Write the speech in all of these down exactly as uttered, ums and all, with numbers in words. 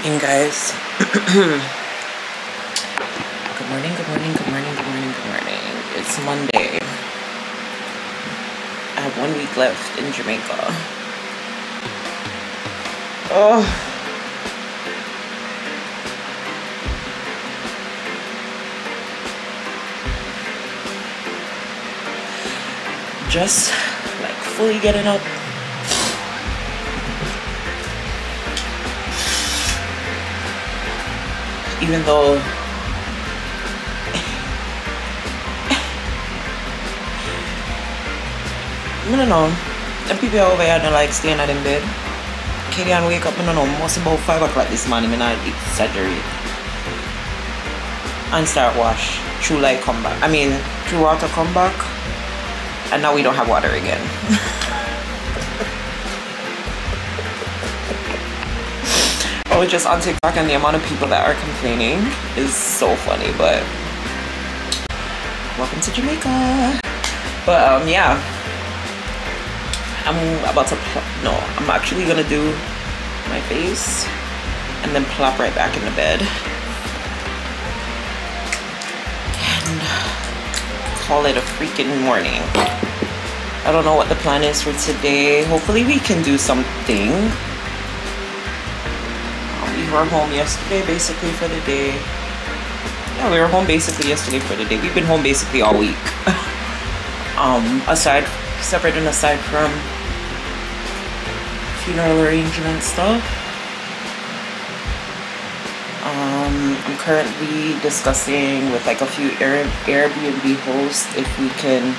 morning, guys. Good morning, good morning, good morning, good morning, good morning. It's Monday. I have one week left in Jamaica. Oh. Just like fully getting up. Even though I don't know, some people over here don't like staying out in bed. Killian wake up, I don't know, most about five o'clock this morning, I not exaggerate. And start wash, true light come back, I mean true water come back, and now we don't have water again. I was just on TikTok and the amount of people that are complaining is so funny, but welcome to Jamaica. But um yeah, I'm about to plop. No, I'm actually gonna do my face and then plop right back in the bed and call it a freaking morning. I don't know what the plan is for today. Hopefully we can do something. We were home yesterday basically for the day. Yeah, we were home basically yesterday for the day. We've been home basically all week. um, aside, separate and aside from funeral arrangement stuff. Um, I'm currently discussing with like a few Air Airbnb hosts if we can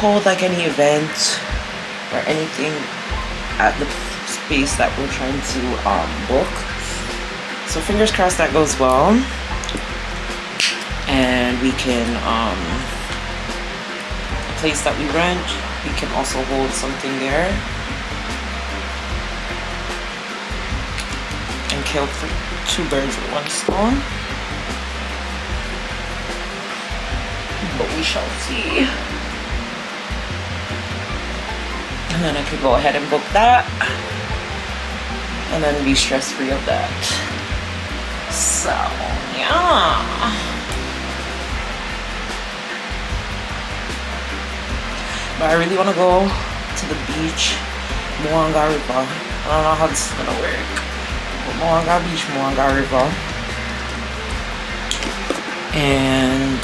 hold like any event or anything at the space that we're trying to um, book. So fingers crossed that goes well, and we can, um, the place that we rent, we can also hold something there, and kill two birds with one stone, but we shall see. And then I could go ahead and book that, and then be stress free of that. So, yeah. But I really want to go to the beach, Moanga River. I don't know how this is going to work. But Moanga Beach, Moanga River. And,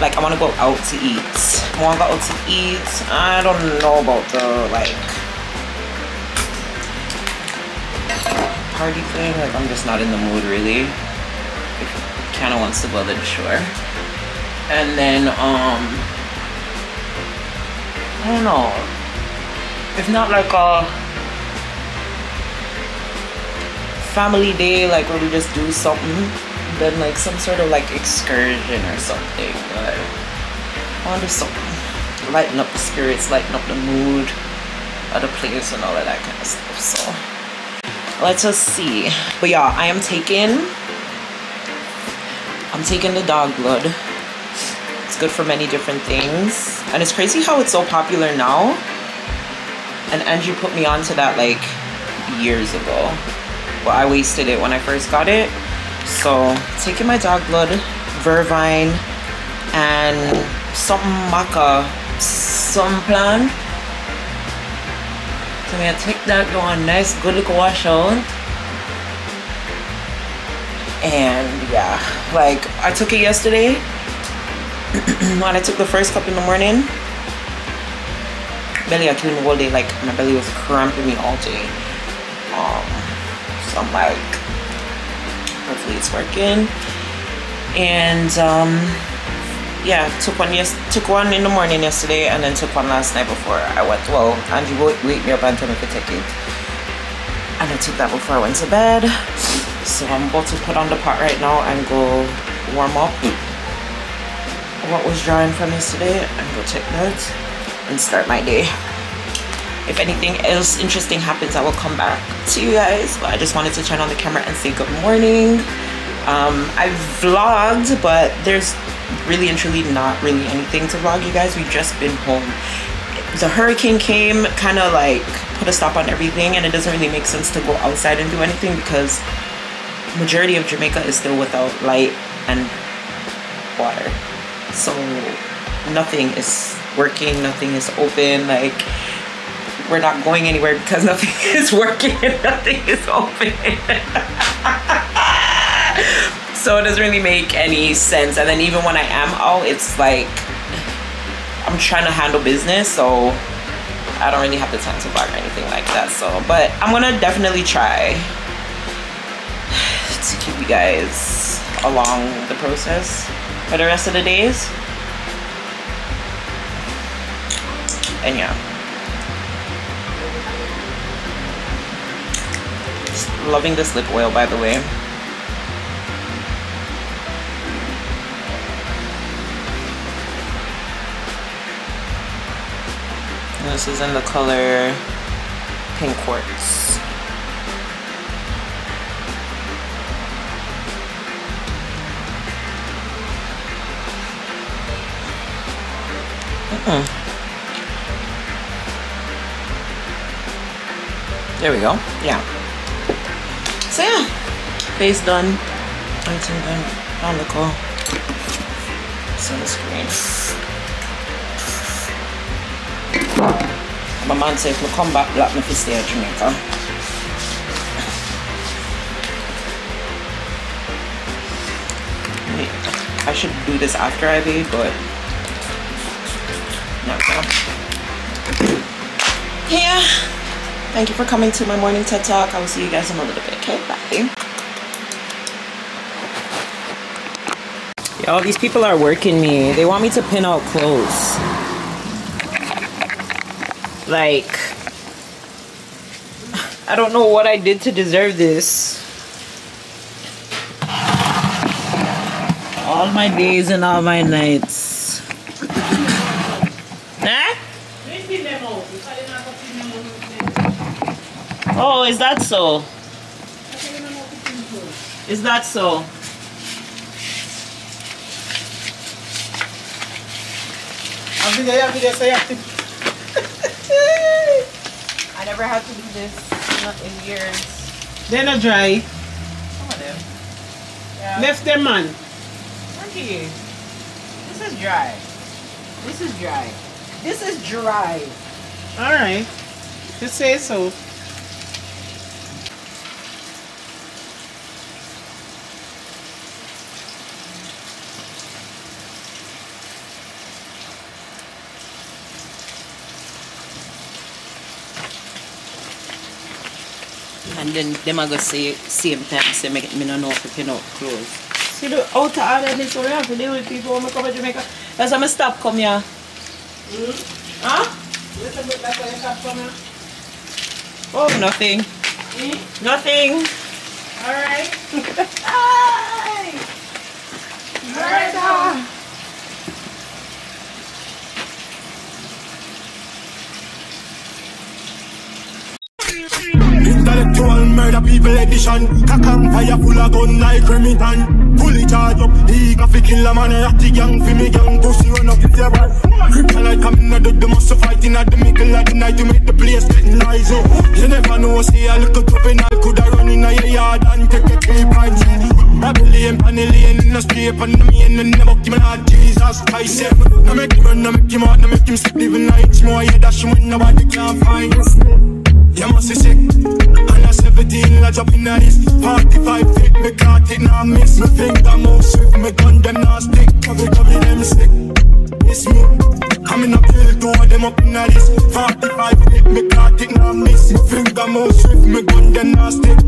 like, I want to go out to eat. Moanga out to eat. I don't know about the, like, party thing, like I'm just not in the mood really. If Kana wants to go, then sure. And then um I don't know. If not like a family day, like where we just do something, then like some sort of like excursion or something. But I want to do something. Lighten up the spirits, lighten up the mood of the place and all of that kind of stuff. So let's just see. But yeah, I am taking I'm taking the dog blood. It's good for many different things, and it's crazy how it's so popular now, and Angie put me onto that like years ago, but I wasted it when I first got it. So taking my dog blood, vervine, and some maca, some plant. So I'm gonna take that, go on nice good look wash out. And yeah, like I took it yesterday when I took the first cup in the morning. Belly I came all day, like my belly was cramping me all day. Um so I'm like, hopefully it's working. And um yeah, took one yes took one in the morning yesterday, and then took one last night before I went. Well, Angie wake me up and told me to take it, and I took that before I went to bed. So I'm about to put on the pot right now and go warm up what was drying from yesterday and go take that and start my day. If anything else interesting happens, I will come back to you guys, but I just wanted to turn on the camera and say good morning. um I vlogged, but there's really and truly not really anything to vlog, you guys. We've just been home. the hurricane came, kind of like put a stop on everything, and it doesn't really make sense to go outside and do anything because majority of Jamaica is still without light and water. So nothing is working, nothing is open, like we're not going anywhere because nothing is working and nothing is open. So it doesn't really make any sense. And then even when I am out, it's like I'm trying to handle business, so I don't really have the time to vlog or anything like that. So, but I'm gonna definitely try to keep you guys along the process for the rest of the days. And yeah, just loving this lip oil, by the way. And this is in the color Pink Quartz. Mm-mm. There we go. Yeah. So yeah, face done. I'm done. I'm gonna go. Sunscreen. My man said if we come back, let me stay in Jamaica. I should do this after I bathe, but not now. Yeah. Thank you for coming to my morning TED Talk. I will see you guys in a little bit. Okay, bye. Yo, these people are working me. They want me to pin out clothes. Like, I don't know what I did to deserve this. All my days and all my nights. Huh? Oh, is that so? Is that so? I never had to do this not in years. They're not dry. Some of them. Yeah. Left them on. Ricky, this is dry. This is dry. This is dry. All right. Just say so. And then them are gonna say same time say make me no know if you pin out clothes. See the outer island is where I have to deal with people when I come to Jamaica. That's why I stop come here. Mm. Huh? Little bit like where you stop come here. Oh, nothing. Mm? Nothing. Alright. Alright. Alright. Intellectual murder people edition. Kakang fire full of gun like Remington. Fully charged up, he got fi kill a man. Ratty gang fi me gang, pussy run up if you want. Kryptonite coming out of the muscle fighting at the middle of the night to make the place getting noisy. You never know, say a little juvenile coulda run in a yard and take a three pints. I believe panny lane in the street and the main and the bucky man. Jesus Christ, I make him run, I make him out, I make him sleep even night. She more head dash him when nobody can find. You must be sick. And at seventeen, I drop in the east. Forty-five thick, me can't take no miss. Me think I move swift, me gun them not stick. Every time them sick, miss me. Coming up hill, two of them up in the east. Forty-five thick, me can't take no miss. Me think I move swift, me gun them not stick.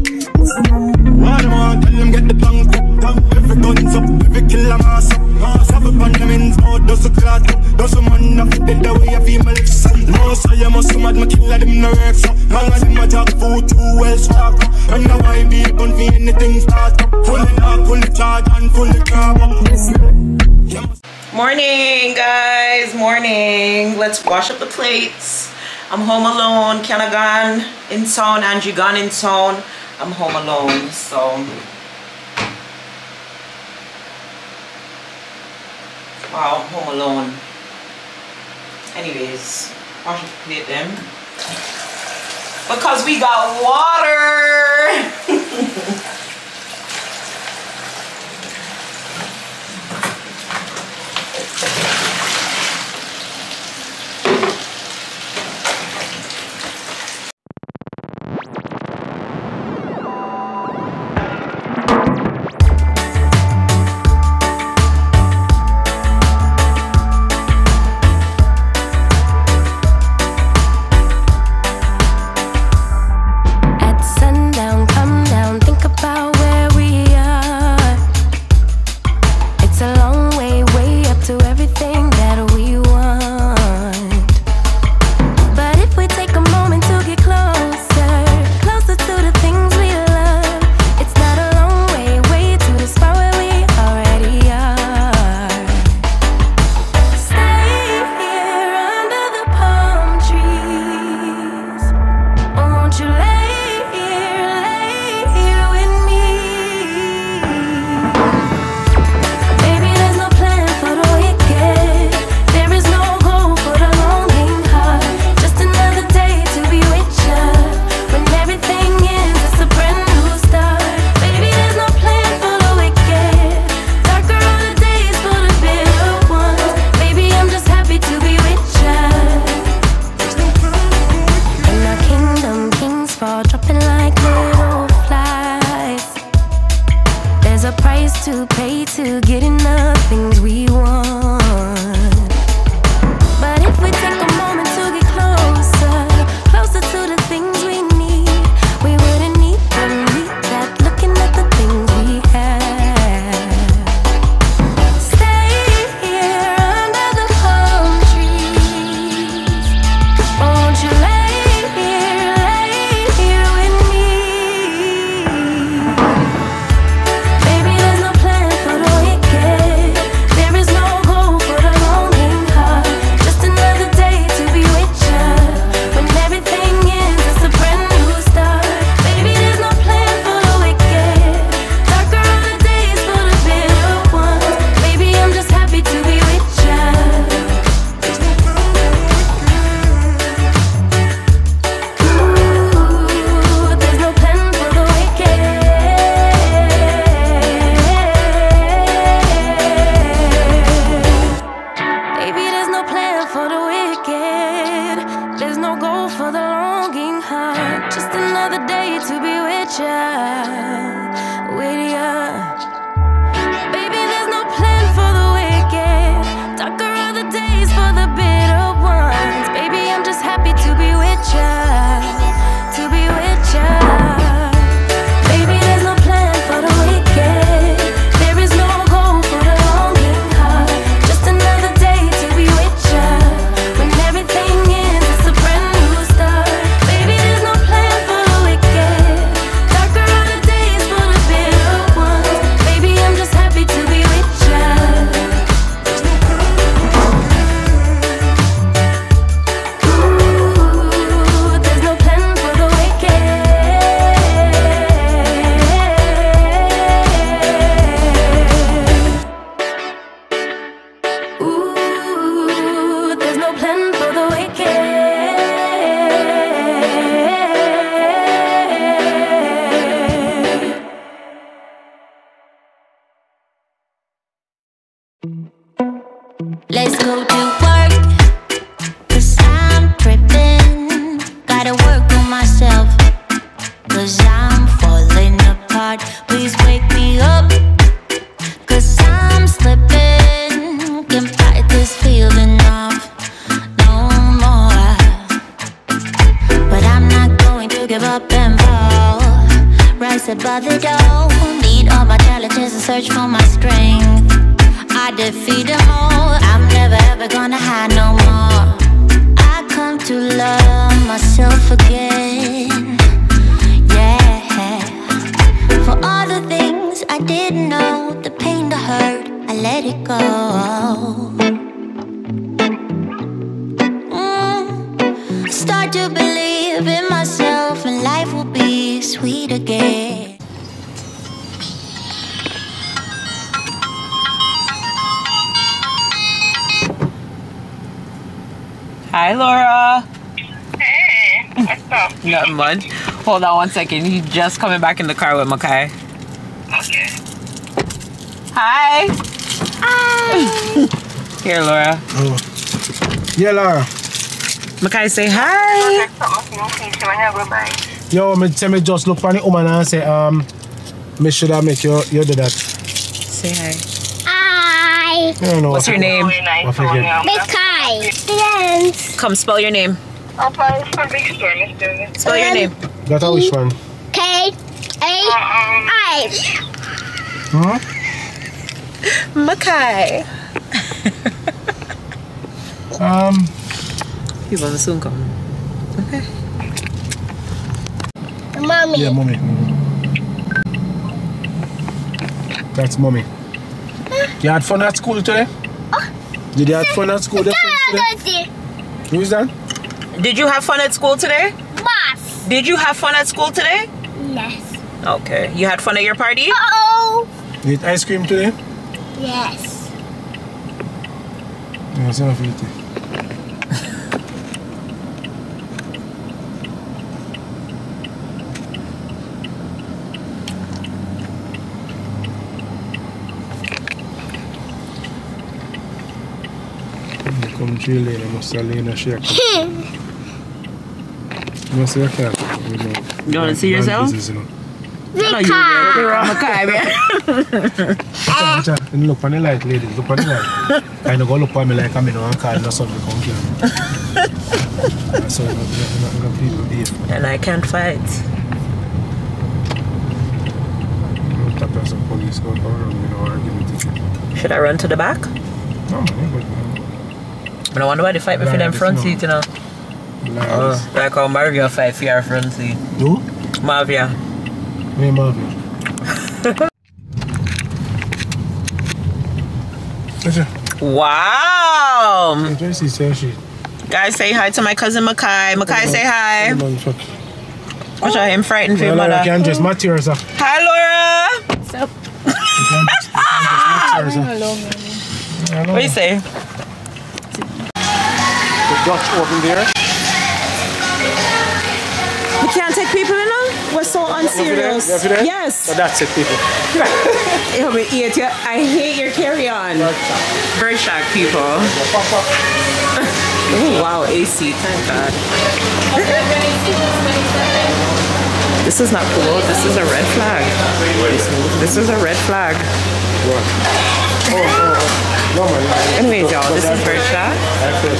All them all tell them get the bang cooked up. Every gun's up, every killer mass up. Mass up upon them ends out, does a clot up. Does a man up, dead the way a female lives. No, so you must come at me kill them no works up. Long as him a jack food too well stocked up. And now I be gun for anything start up. Pull it up, pull it charge and pull it crab up. Morning guys, morning. Let's wash up the plates. I'm home alone. Kana gone in town, Angie gone in town. I'm home alone, so. Wow, home alone. Anyways, I should plate them. Because we got water. Hi, Laura. Hey, what's up? Nothing much. Hold on one second. You just coming back in the car with Makai. Okay. Hi. Hi. Here, Laura. Oh. Yeah, Laura. Makai, say hi. Yo, me tell me just look funny woman and say um, me should I make you you do that. Say hi. No, no. What's your name? Miss Kai. Yes. Come spell your name. I'll probably spell your name. Spell your name. That's how which one? K A I. Huh? Makai. um. He's on the soon come. Okay. Mommy. Yeah, mommy. That's mommy. You had fun at school today? Oh. Did you have fun at school today? Who is that? Did you have fun at school today? Boss. Did you have fun at school today? Yes. Okay. You had fun at your party? Uh-oh. You ate ice cream today? Yes. No, it's enough for you to Chile, I must have lain a shake. You must have a cat. You know, you want to see yourself? Business, you know. No, you know. Look on the light, ladies. Look on the light. I don't go look on me like I'm in one car and something comes here. So you're not going to be with me. And I can't fight. I'm tapping at some police go around, you know, or give me ticket. Should I run to the back? No, man. I don't wonder why they fight me for them front seat, you know. Oh, like how Marvia fight for your front seat. Who? Marvia. Me, Marvia. Wow! Guys, say hi to my cousin Makai. Makai, say hi. Watch out, him frightened for your mother. I can't just match yours up. Hi, Laura! What's up? I can't just match yours up. What do you say? Dutch open there. We can't take people in now? We're so unserious. Over there? Over there? Yes. So that's it, people. Right. I hate your carry-on. Bird Shack, people. Oh, wow, A C, thank God. This is not cool. This is a red flag. This is a red flag. What? Oh, oh, oh. Anyways, y'all, this is Bird Shack. This is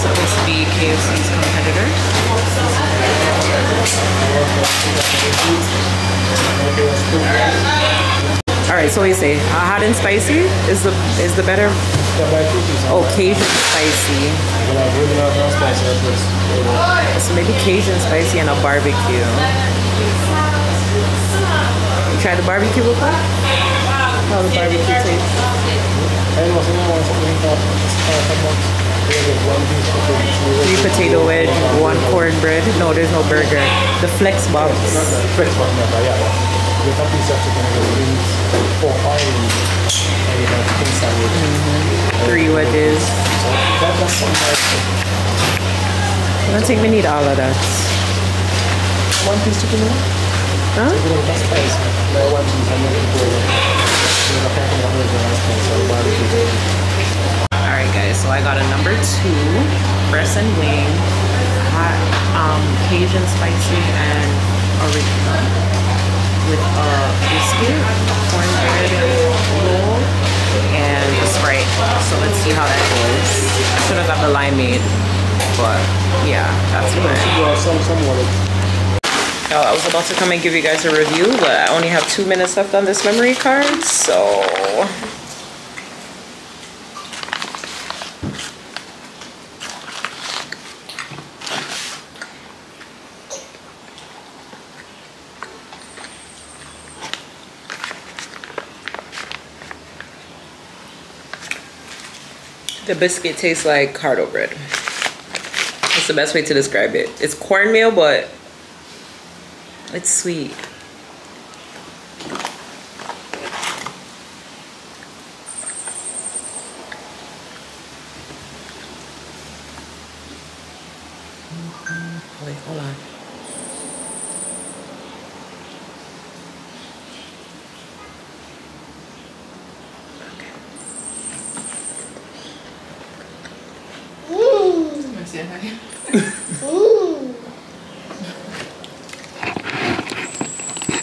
supposed to be K F C's competitor. Alright, so what do you say? Uh, hot and spicy is the is the better. Oh, Cajun spicy. So maybe Cajun spicy and a barbecue. You tried the barbecue before? How the barbecue tastes? Three potato wedge, one cornbread. No, there's no burger. The flex box. Flex box, yeah. Mm-hmm. Three wedges. I don't think we need all of that. One piece chicken? Huh? Alright guys, so I got a number two, breast and wing, hot um, Cajun spicy and original. With a biscuit, cornbread, roll, and a Sprite. So let's see how that goes. I should have got the limeade, but yeah, that's good. Uh, I was about to come and give you guys a review, but I only have two minutes left on this memory card, so. The biscuit tastes like hardo bread. That's the best way to describe it. It's cornmeal, but it's sweet. Wait, hold on. Okay. Ooh. You want to say hi? Ooh.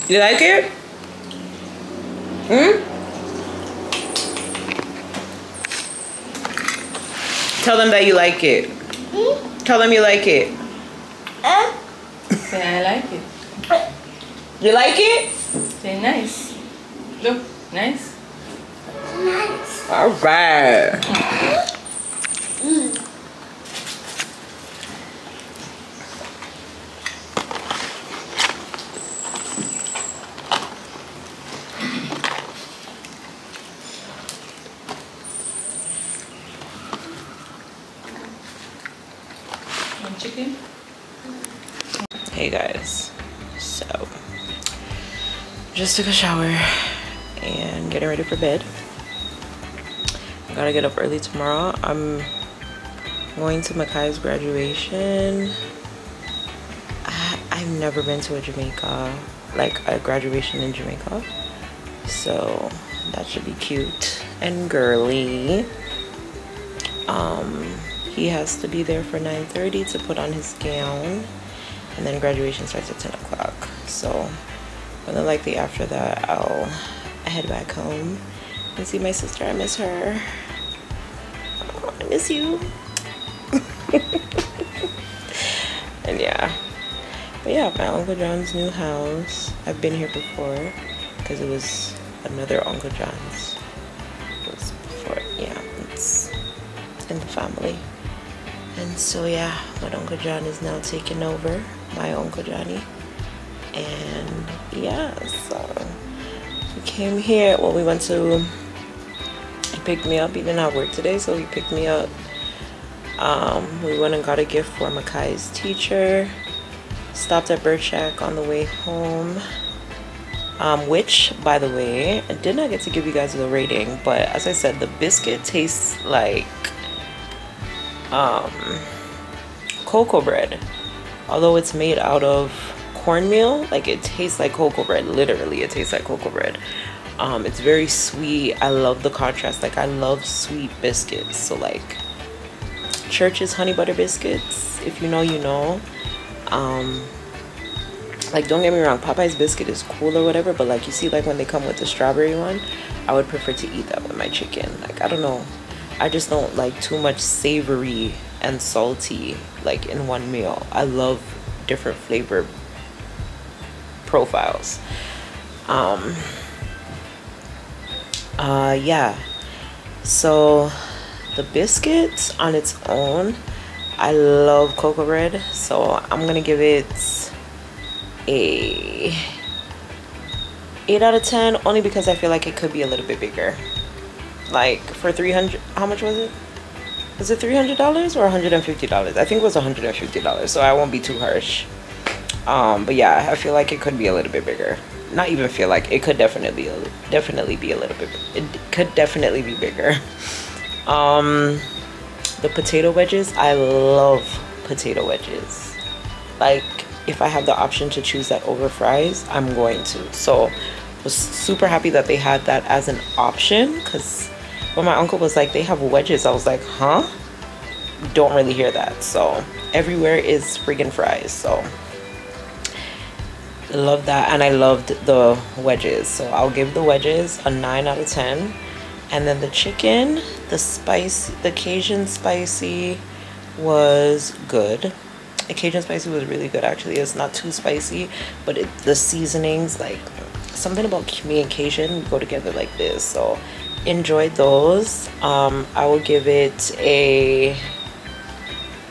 You like it? Hmm? Tell them that you like it. Mm? Tell them you like it. Uh? Say I like it. You like it? Say nice. Look, nice. Nice. All right. Mm. Chicken. Hey guys, so just took a shower and getting ready for bed. I gotta get up early tomorrow. I'm going to Makai's graduation. I, I've never been to a Jamaica, like a graduation in Jamaica, so that should be cute and girly. Um, He has to be there for nine thirty to put on his gown, and then graduation starts at ten o'clock. So, more than likely after that, I'll head back home and see my sister. I miss her. Oh, I miss you. And yeah, but yeah, my Uncle John's new house. I've been here before because it was another Uncle John's. It was before, yeah, it's in the family. And so yeah, but Uncle John is now taking over, my Uncle Johnny. And yeah, so we came here, well we went to, he picked me up, he didn't have work today, so he picked me up. Um, we went and got a gift for Makai's teacher, stopped at Bird Shack on the way home. Um, which, by the way, I did not get to give you guys the rating, but as I said, the biscuit tastes like um cocoa bread, although it's made out of cornmeal. Like it tastes like cocoa bread, literally it tastes like cocoa bread. Um it's very sweet. I love the contrast. Like I love sweet biscuits, so like Church's honey butter biscuits, if you know you know. Um like don't get me wrong, Popeye's biscuit is cool or whatever, but like you see like when they come with the strawberry one, I would prefer to eat that with my chicken. Like I don't know, I just don't like too much savory and salty like in one meal. I love different flavor profiles. Um, uh, yeah, so the biscuit on its own, I love cocoa bread, so I'm gonna give it a eight out of ten, only because I feel like it could be a little bit bigger. Like for three hundred, how much was it? Was it three hundred dollars or one hundred fifty dollars? I think it was one hundred fifty dollars, so I won't be too harsh. Um, but yeah, I feel like it could be a little bit bigger. Not even feel like, it could definitely, definitely be a little bit, it could definitely be bigger. Um, the potato wedges, I love potato wedges. Like if I have the option to choose that over fries, I'm going to. So was super happy that they had that as an option, because when my uncle was like, they have wedges, I was like, huh? Don't really hear that. So everywhere is friggin' fries. So love that, and I loved the wedges. So I'll give the wedges a nine out of ten. And then the chicken, the spice, the Cajun spicy was good. The Cajun spicy was really good actually. It's not too spicy, but it, the seasonings, like something about me and Cajun go together like this. So enjoyed those. um I will give it a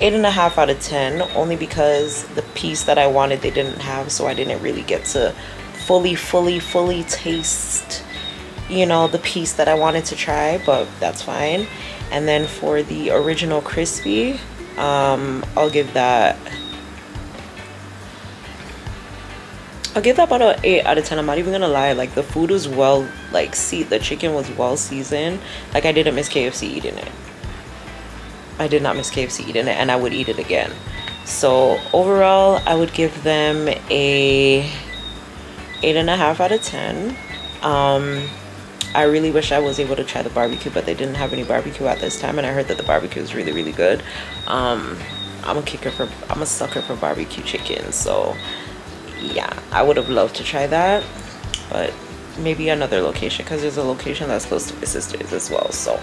eight and a half out of ten, only because the piece that I wanted they didn't have, so I didn't really get to fully fully fully taste, you know, the piece that I wanted to try, but that's fine. And then for the original crispy, um I'll give that I'll give that about an eight out of ten. I'm not even gonna lie, like the food was well, like see the chicken was well seasoned. Like I didn't miss K F C eating it. I did not miss K F C eating it, and I would eat it again. So overall, I would give them a eight and a half out of ten. Um, I really wish I was able to try the barbecue, but they didn't have any barbecue at this time, and I heard that the barbecue is really, really good. Um, I'm a kicker for, I'm a sucker for barbecue chicken, so yeah, I would have loved to try that, but maybe another location, because there's a location that's close to my sister's as well, so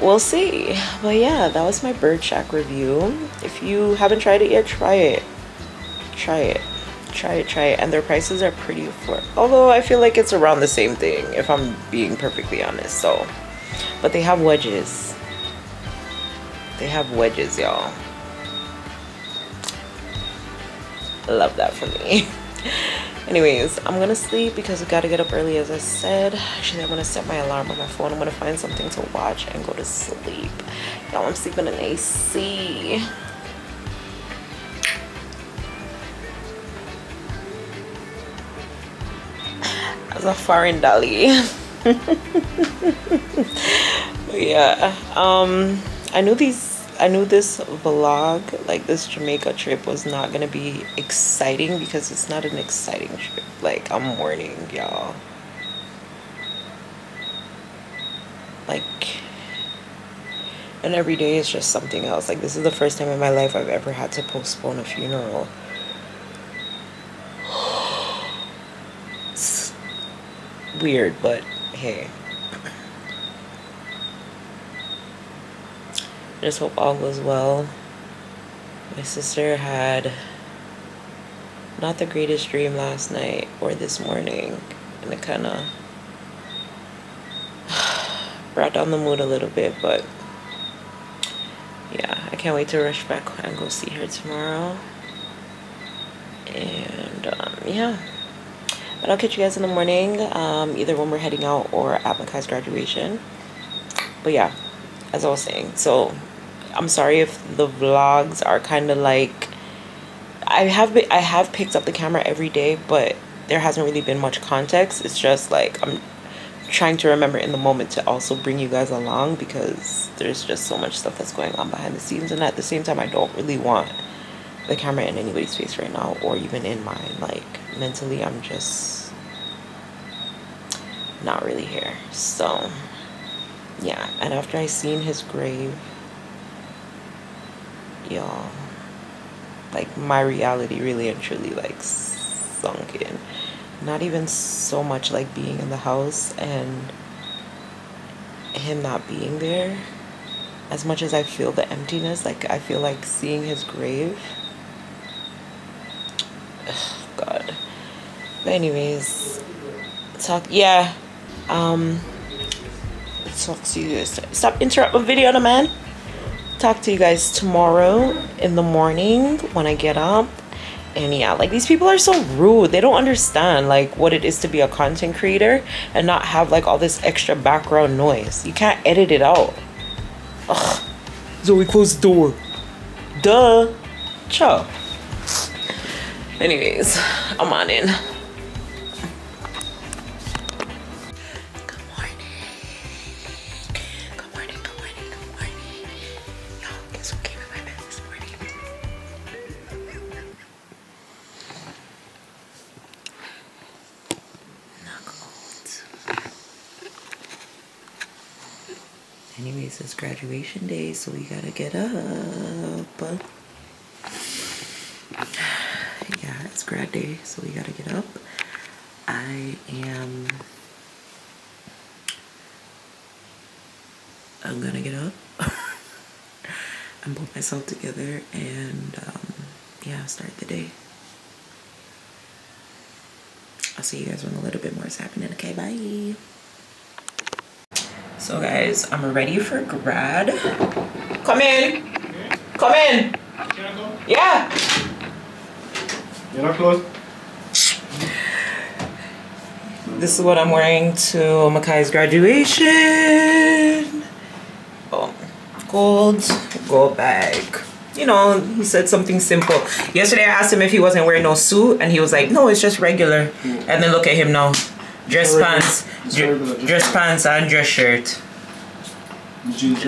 we'll see. But yeah, that was my Bird Shack review. If you haven't tried it yet, try it, try it, try it, try it. And their prices are pretty affordable, although I feel like it's around the same thing, if I'm being perfectly honest. So, but they have wedges, they have wedges, y'all. Love that for me. Anyways, I'm gonna sleep because we gotta get up early, as I said. Actually, I'm gonna set my alarm on my phone. I'm gonna find something to watch and go to sleep. Y'all, I'm sleeping in A C. As a foreign dolly. Yeah. Um, I knew these. I knew this vlog, like this Jamaica trip, was not gonna be exciting because it's not an exciting trip. Like, I'm warning y'all. Like, and every day is just something else. Like, this is the first time in my life I've ever had to postpone a funeral. It's weird, but hey. Just hope all goes well. My sister had not the greatest dream last night or this morning, and it kind of brought down the mood a little bit, but yeah, I can't wait to rush back and go see her tomorrow. And um, yeah, but I'll catch you guys in the morning, um, either when we're heading out or at Makai's graduation. But yeah, as I was saying, so I'm sorry if the vlogs are kind of like, I have been, I have picked up the camera every day, but there hasn't really been much context. It's just like I'm trying to remember in the moment to also bring you guys along, because there's just so much stuff that's going on behind the scenes, and at the same time I don't really want the camera in anybody's face right now, or even in mine. Like, mentally I'm just not really here. So yeah, and after I seen his grave, y'all, like, my reality really and truly, like, sunk in. Not even so much like being in the house and him not being there, as much as I feel the emptiness. Like, I feel like seeing his grave, oh god. But anyways, talk, yeah, um talk to you guys. Stop interrupting my video, the man. Talk to you guys tomorrow in the morning when I get up. And yeah, like, these people are so rude. They don't understand like what it is to be a content creator and not have like all this extra background noise. You can't edit it out. Ugh. Zoe, close the door. Duh. Ciao. Anyways, I'm on in. Anyways, it's graduation day, so we gotta get up. Yeah, it's grad day, so we gotta get up. I am... I'm gonna get up and put myself together and, um, yeah, start the day. I'll see you guys when a little bit more is happening. Okay, bye! So guys, I'm ready for grad. Come in. Okay. Come in. Can I go? Yeah. You're not close. This is what I'm wearing to Makai's graduation. Oh, gold, gold bag. You know, he said something simple. Yesterday I asked him if he wasn't wearing no suit, and he was like, no, it's just regular. Mm. And then look at him now. Dress pants, dress pants and dress shirt.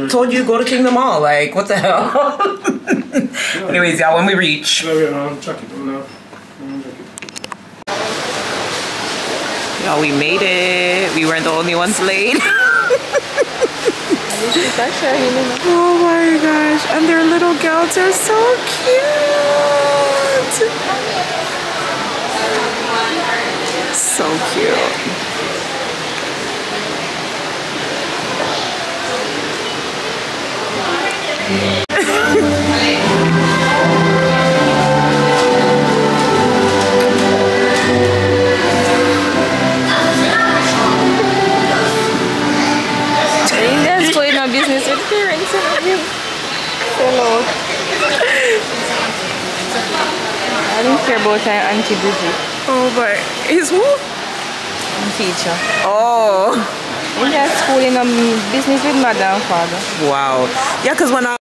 Told you to go to Kingdom Hall. Like, what the hell? Yeah. Anyways, y'all, when we reach. Y'all, we made it. We weren't the only ones late. Oh my gosh. And their little gals are so cute. So cute. I don't care about her auntie Bridget. Oh, but his who? Teacher. Oh. We had school in um, business with mother and father. Wow. Yeah, because when I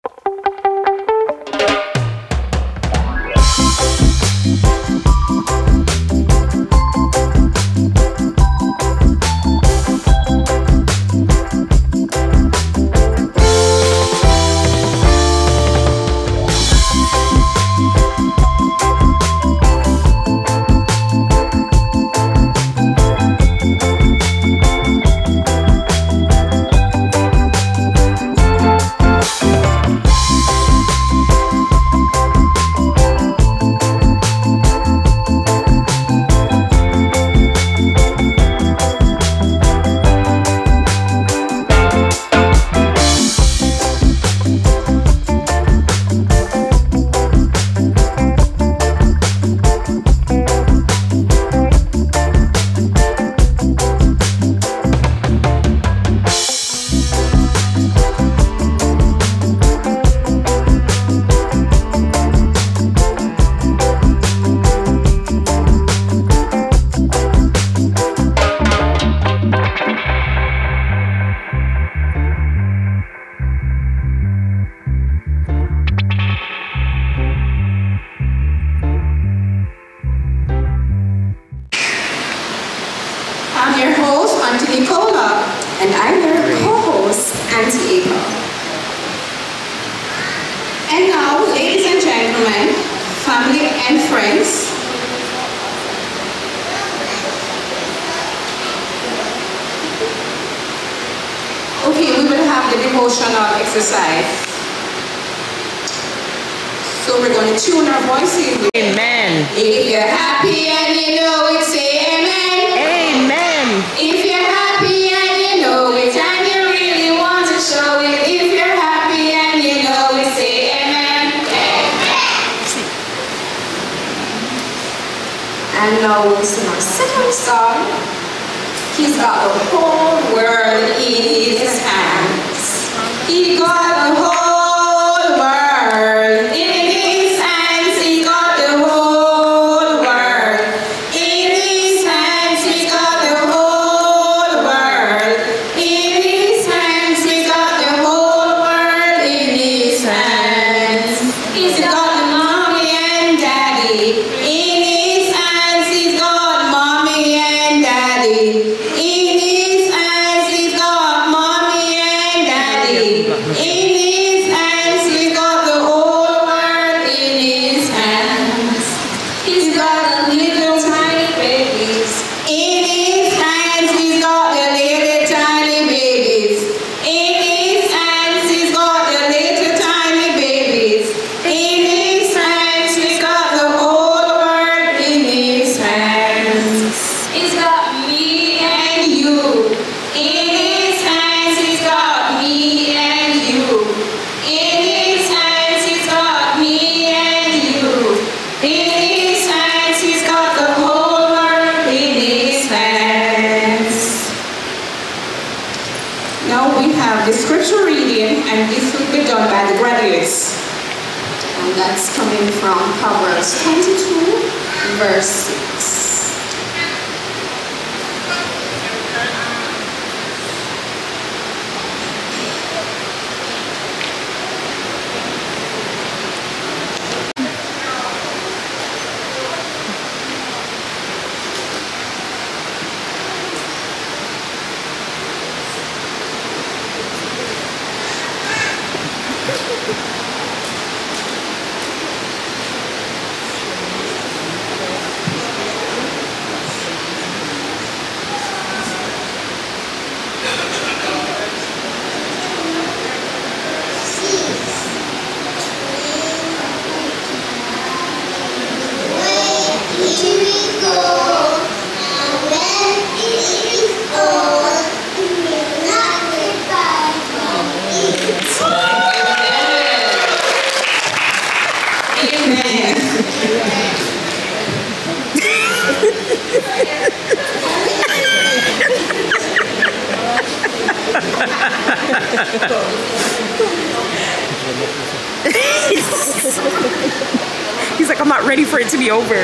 He's like, I'm not ready for it to be over.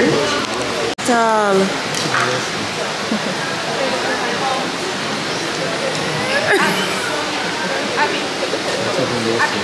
Dull. I'm ready to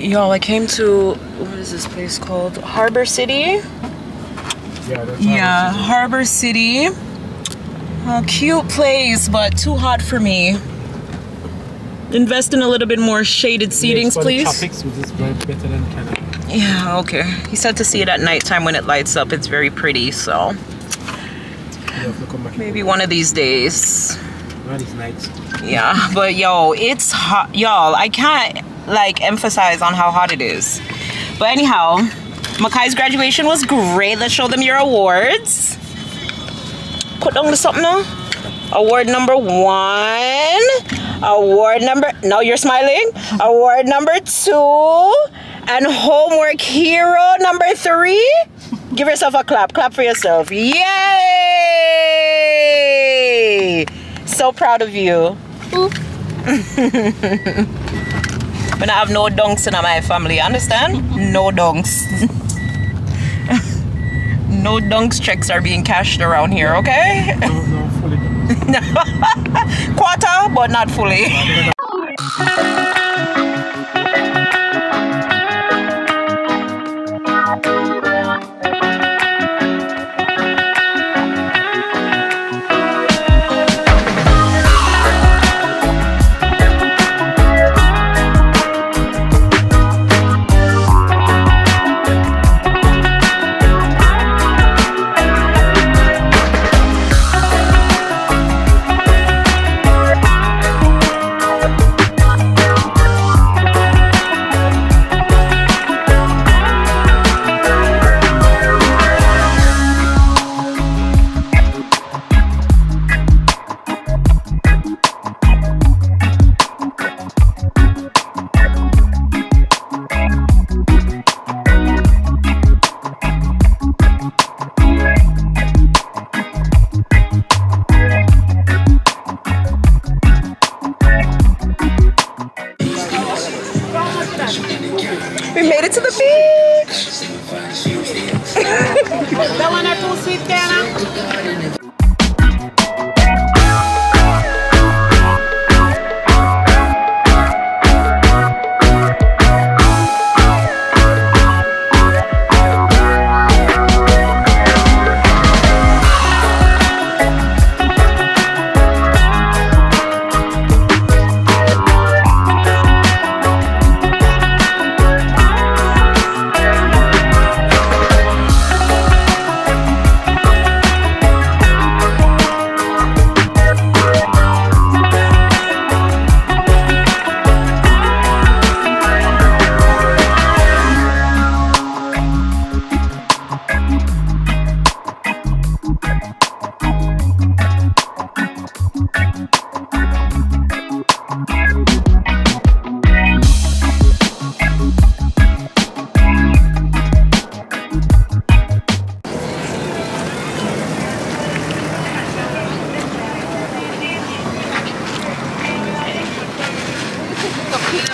Y'all, I came to, what is this place called? Harbour City? Yeah, that's yeah Harbour City. A cute place, but too hot for me. Invest in a little bit more shaded seatings, yeah, please. Tropics, which is better than Kana. Yeah, okay. He said to see it at nighttime when it lights up. It's very pretty, so. Yeah, maybe one of these days. Not these nights. Yeah, but yo, it's hot. Y'all, I can't. Like emphasize on how hot it is. But anyhow, Makai's graduation was great. Let's show them your awards. Put down the something now. Award number one. Award number, no, you're smiling. Award number two. And homework hero number three. Give yourself a clap, clap for yourself. Yay! So proud of you. When I have no donks in my family, understand? No donks. No donks checks are being cashed around here, okay? No, no, fully. Quarter, but not fully. We made it to the beach. That one are too sweet, Kana.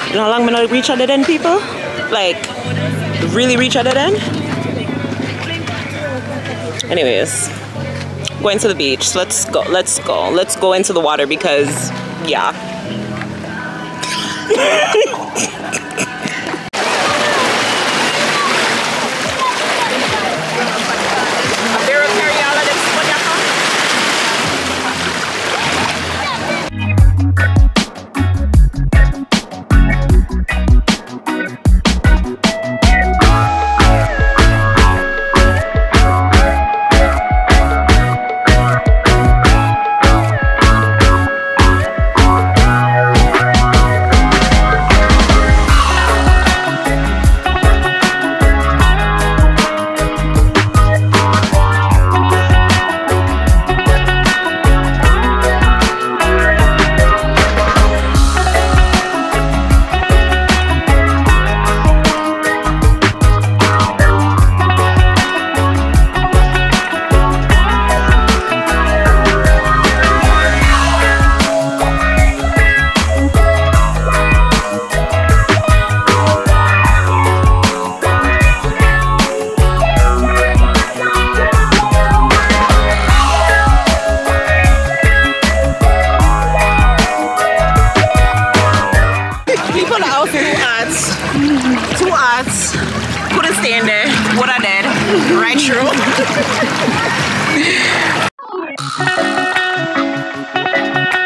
You know how long we not reach other than people? Like, really reach other than? Anyways, going to the beach. Let's go, let's go. Let's go into the water because, yeah.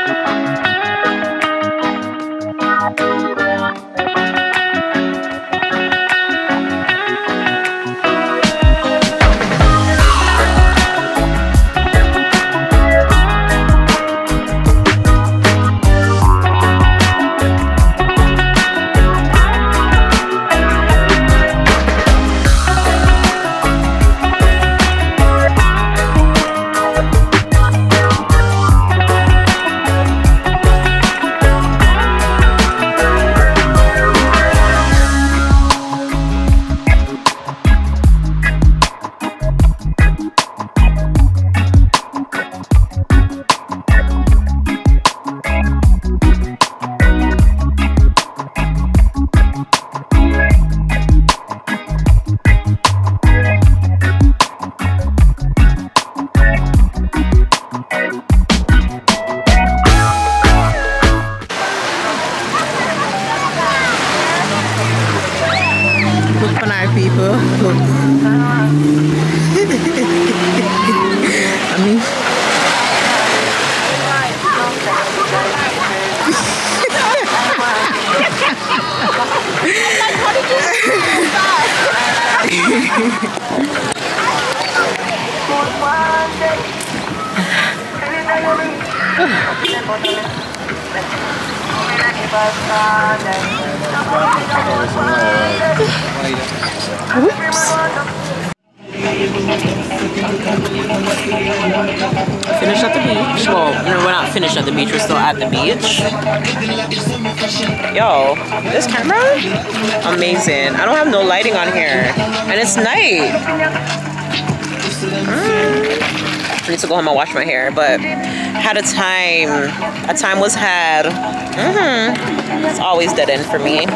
Finished at the beach. Well, we're not finished at the beach, we're still at the beach. Yo, this camera? Amazing. I don't have no lighting on here. And it's night. Mm. I need to go home and wash my hair, but had a time. A time was had. Mm-hmm. It's always dead end for me.